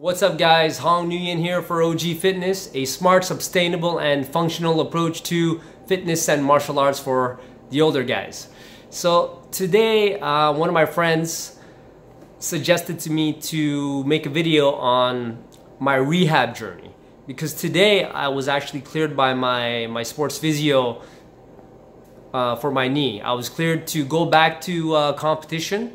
What's up guys, Hong Nguyen here for OG Fitness, a smart, sustainable and functional approach to fitness and martial arts for the older guys. So today one of my friends suggested to me to make a video on my rehab journey because today I was actually cleared by my sports physio for my knee. I was cleared to go back to competition.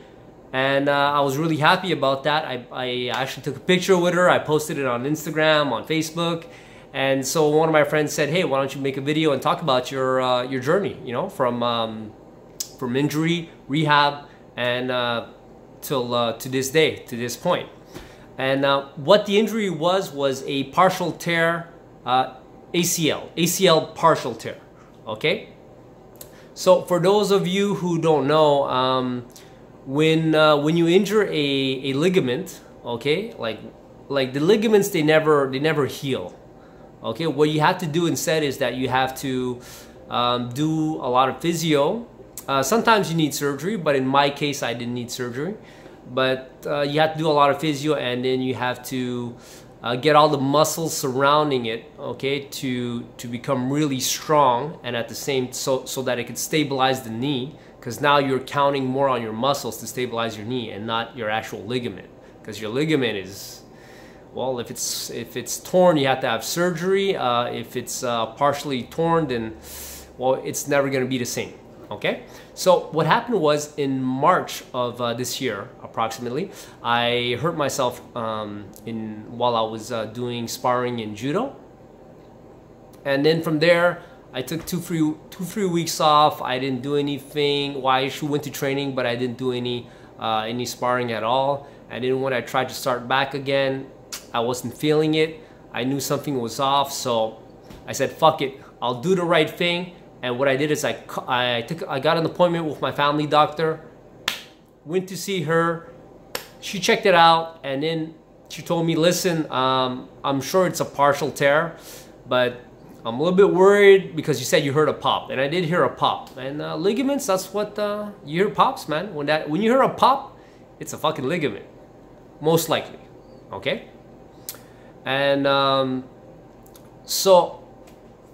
And I was really happy about that. I actually took a picture with her. I posted it on Instagram, on Facebook. And so one of my friends said, hey, why don't you make a video and talk about your journey, you know, from injury, rehab, and to this day, to this point. And what the injury was a partial tear, ACL partial tear, okay? So for those of you who don't know, when you injure a ligament, okay, like the ligaments, they never heal, okay. What you have to do instead is that you have to do a lot of physio. Sometimes you need surgery, but in my case, I didn't need surgery. But you have to do a lot of physio, and then you have to get all the muscles surrounding it, okay, to become really strong, and at the same so that it can stabilize the knee. Because now you're counting more on your muscles to stabilize your knee and not your actual ligament. Because your ligament is, well, if it's torn, you have to have surgery. If it's partially torn, then, well, it's never going to be the same. Okay. So what happened was in March of this year, approximately, I hurt myself while I was doing sparring in judo, and then from there. I took two free weeks off. I didn't do anything. Well, I actually went to training, but I didn't do any sparring at all. And then when I tried to start back again, I wasn't feeling it. I knew something was off, so I said, "Fuck it, I'll do the right thing." And what I did is I got an appointment with my family doctor. Went to see her. She checked it out, and then she told me, "Listen, I'm sure it's a partial tear, but." I'm a little bit worried because you said you heard a pop, and I did hear a pop. And ligaments, that's what you hear pops, man. When you hear a pop, it's a fucking ligament, most likely, okay? And so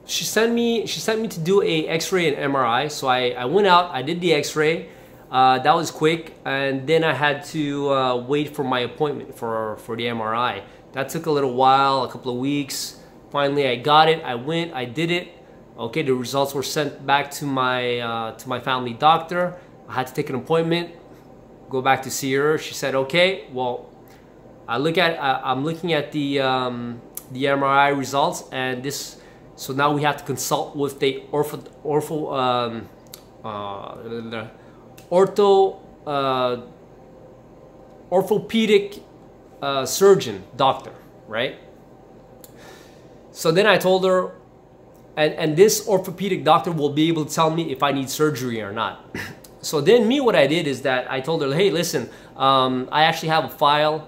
she sent me to do a X-ray and MRI. So I went out, I did the X-ray. That was quick, and then I had to wait for my appointment for the MRI. That took a little while, a couple of weeks. Finally, I got it. I went. I did it. Okay, the results were sent back to my family doctor. I had to take an appointment, go back to see her. She said, "Okay, well, I'm looking at the MRI results, and this. So now we have to consult with the orthopedic surgeon doctor, right?" So then I told her, and this orthopedic doctor will be able to tell me if I need surgery or not. So then what I did is that I told her, hey, listen, I actually have a file.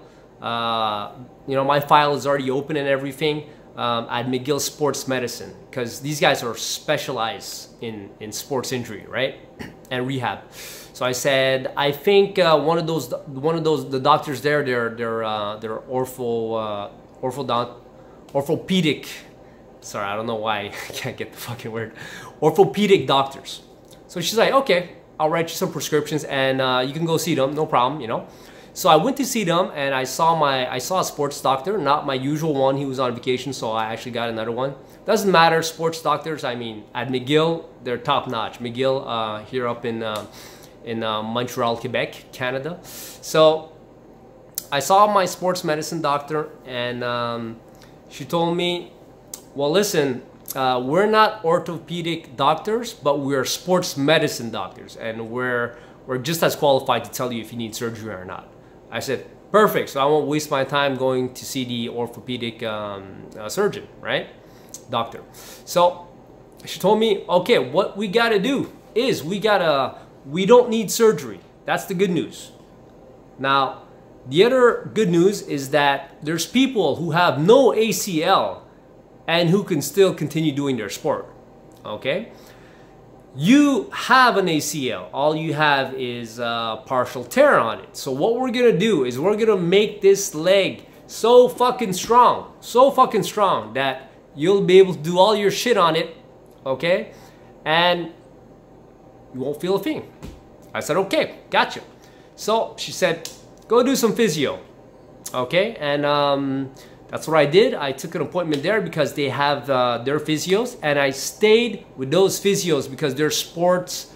You know, my file is already open and everything at McGill Sports Medicine because these guys are specialized in sports injury, right, and rehab. So I said, I think the doctors there, they're orthopedic, sorry, I don't know why I can't get the fucking word, orthopedic doctors. So she's like, okay, I'll write you some prescriptions and you can go see them, no problem, you know. So I went to see them and I saw a sports doctor, not my usual one, he was on vacation, so I actually got another one. Doesn't matter, sports doctors, I mean, at McGill, they're top notch. McGill here up in Montreal, Quebec, Canada. So I saw my sports medicine doctor and she told me, well, listen, we're not orthopedic doctors, but we're sports medicine doctors. And we're just as qualified to tell you if you need surgery or not. I said, perfect. So I won't waste my time going to see the orthopedic surgeon, right? Doctor. So she told me, okay, what we got to do is we don't need surgery. That's the good news. Now, the other good news is that there's people who have no ACL and who can still continue doing their sport, okay? You have an ACL. All you have is a partial tear on it. So what we're going to do is we're going to make this leg so fucking strong, that you'll be able to do all your shit on it, okay? And you won't feel a thing. I said, okay, gotcha. So she said, go do some physio, okay? And that's what I did. I took an appointment there because they have their physios, and I stayed with those physios because they're sports,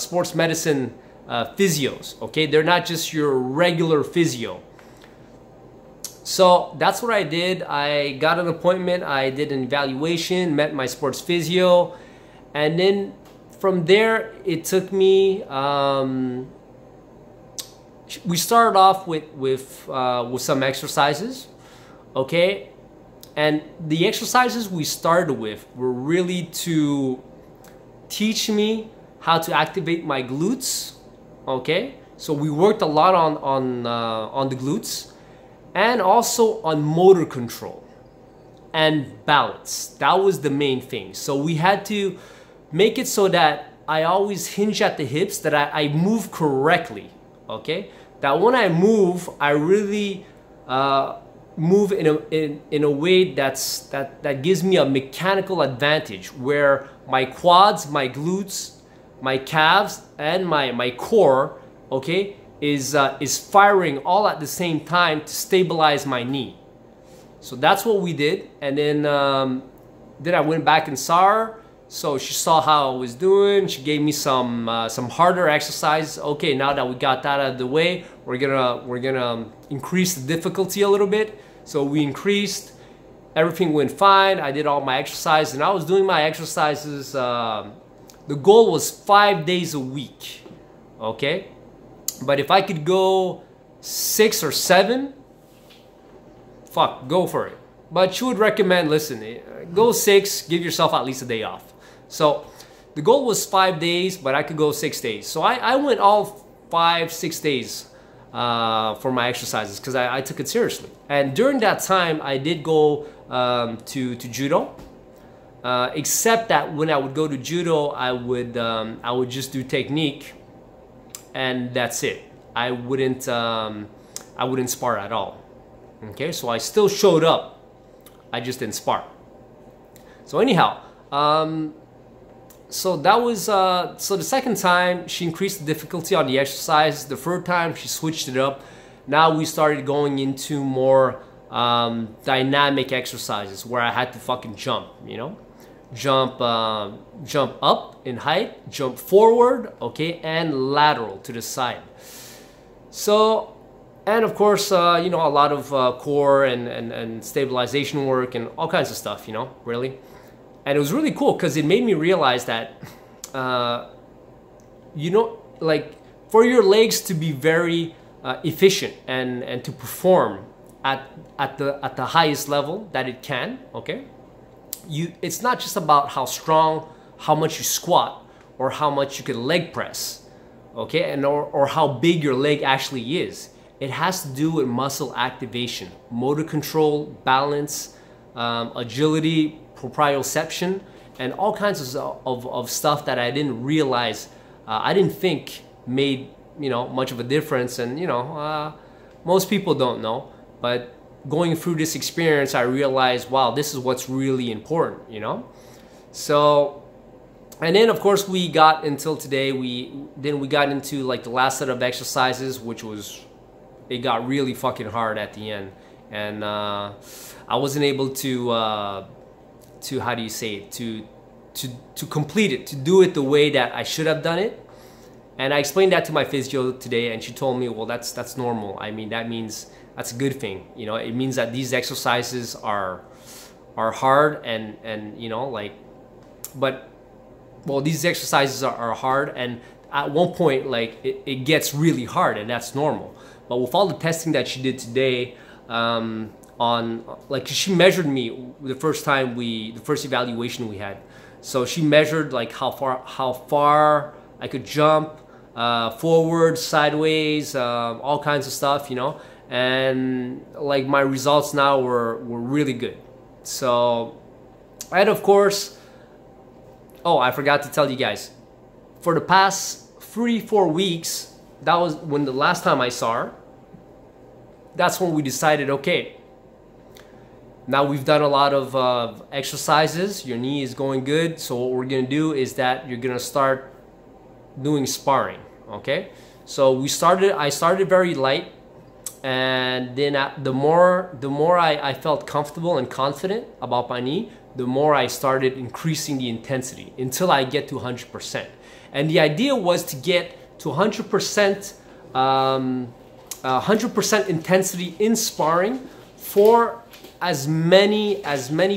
sports medicine physios, okay? They're not just your regular physio. So that's what I did. I got an appointment, I did an evaluation, met my sports physio, and then from there it took me, we started off with some exercises, okay? And the exercises we started with were really to teach me how to activate my glutes, okay? So we worked a lot on the glutes, and also on motor control and balance. That was the main thing. So we had to make it so that I always hinge at the hips, that I move correctly, okay? That when I move, I really move in a way that gives me a mechanical advantage, where my quads, my glutes, my calves, and my core, okay, is firing all at the same time to stabilize my knee. So that's what we did. And then I went back and saw her. So she saw how I was doing. She gave me some harder exercises. Okay, now that we got that out of the way, we're gonna increase the difficulty a little bit. So we increased. Everything went fine. I did all my exercises, and I was doing my exercises. The goal was 5 days a week. Okay. But if I could go 6 or 7, fuck, go for it. But she would recommend, listen, go 6, give yourself at least a day off. So the goal was 5 days, but I could go 6 days. So I went all 5, 6 days for my exercises because I took it seriously. And during that time, I did go to judo. Except that when I would go to judo, I would just do technique. And that's it. I wouldn't spar at all. Okay, so I still showed up. I just didn't spar. So anyhow, so that was so the second time she increased the difficulty on the exercise. The third time she switched it up. Now we started going into more dynamic exercises where I had to fucking jump. You know, jump up in height, jump forward, okay, and lateral to the side. So, and of course, you know, a lot of core and stabilization work and all kinds of stuff, you know, really. And it was really cool because it made me realize that, you know, like for your legs to be very efficient and to perform at the highest level that it can, okay, it's not just about how strong, how much you squat, or how much you can leg press, okay, and or how big your leg actually is. It has to do with muscle activation, motor control, balance, agility, proprioception, and all kinds of stuff that I didn't realize, I didn't think made, you know, much of a difference, and you know, most people don't know, but going through this experience, I realized, wow, this is what's really important, you know? So, and then of course we got until today, we got into like the last set of exercises, which was, it got really fucking hard at the end. And I wasn't able to how do you say it, to complete it, to do it the way that I should have done it. And I explained that to my physio today, and she told me, well, that's normal. I mean, that means, that's a good thing, you know. It means that these exercises are hard and you know, like, but well, these exercises are hard, and at one point, like, it gets really hard, and that's normal. But with all the testing that she did today, on like, she measured me the first evaluation we had. So she measured like how far I could jump, forward, sideways, all kinds of stuff, you know. And like my results now were really good. So, and of course, oh, I forgot to tell you guys, for the past 3-4 weeks, that was when the last time I saw her, that's when we decided, okay, now we've done a lot of exercises, your knee is going good, so what we're gonna do is that you're gonna start doing sparring, okay? So I started very light, and then the more I felt comfortable and confident about my knee, the more I started increasing the intensity until I get to 100%. And the idea was to get to 100% intensity in sparring for as many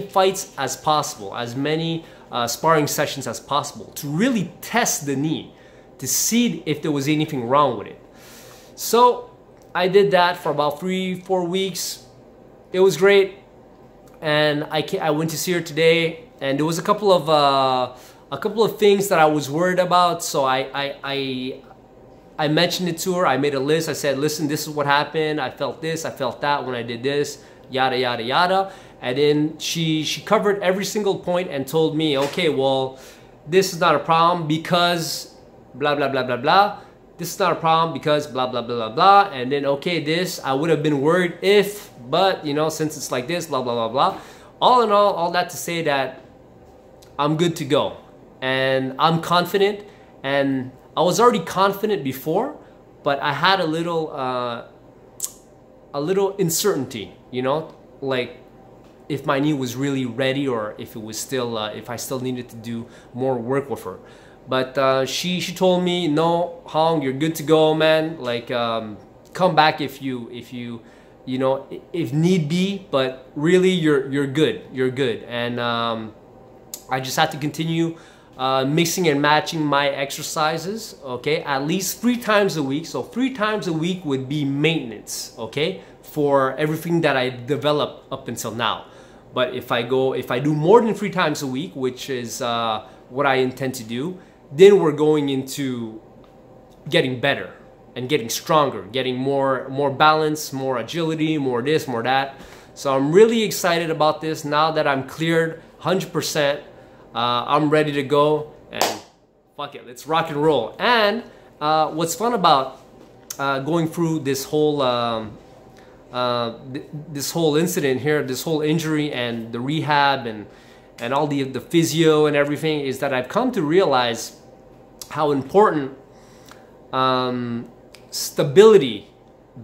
fights as possible, as many sparring sessions as possible, to really test the knee, to see if there was anything wrong with it. So I did that for about 3-4 weeks. It was great. And I went to see her today, and there was a couple of things that I was worried about. So I mentioned it to her. I made a list. I said, listen, this is what happened. I felt this, I felt that when I did this, yada, yada, yada. And then she covered every single point and told me, okay, well, this is not a problem because blah, blah, blah, blah, blah. This is not a problem because blah, blah, blah, blah, blah. And then, okay, this, I would have been worried if, but, you know, since it's like this, blah, blah, blah, blah. All in all that to say that I'm good to go. And I'm confident, and I was already confident before, but I had a little uncertainty, you know, like if my knee was really ready or if it was still, if I still needed to do more work with her. But she told me, no, Hong, you're good to go, man. Like, come back if you know, if need be. But really, you're good. You're good. And I just had to continue mixing and matching my exercises. Okay, at least 3 times a week. So 3 times a week would be maintenance. Okay, for everything that I developed up until now. But if I do more than 3 times a week, which is what I intend to do, then we're going into getting better and getting stronger, getting more balance, more agility, more this, more that. So I'm really excited about this. Now that I'm cleared 100%, I'm ready to go, and fuck it, let's rock and roll. And what's fun about going through this whole incident here, this whole injury and the rehab and all the physio and everything, is that I've come to realize how important stability,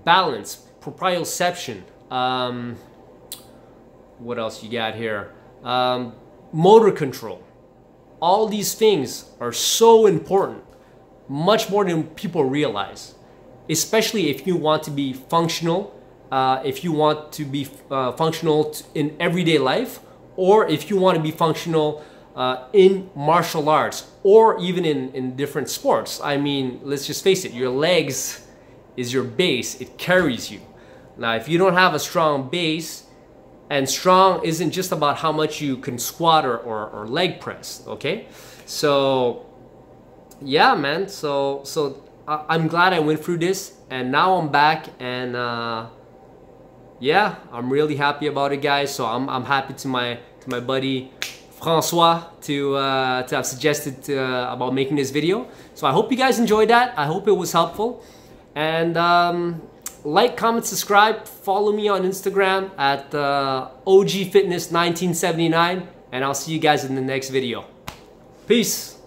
balance, proprioception, what else you got here, motor control, all these things are so important, much more than people realize, especially if you want to be functional, in everyday life, or if you want to be functional in martial arts, or even in different sports. I mean, let's just face it, your legs is your base, it carries you. Now, if you don't have a strong base, and strong isn't just about how much you can squat or leg press, okay? So, yeah, man, so I'm glad I went through this, and now I'm back, and yeah, I'm really happy about it, guys. So I'm happy to my buddy François to have suggested about making this video. So I hope you guys enjoyed that. I hope it was helpful. And like, comment, subscribe, follow me on Instagram at OG Fitness 1979, and I'll see you guys in the next video. Peace.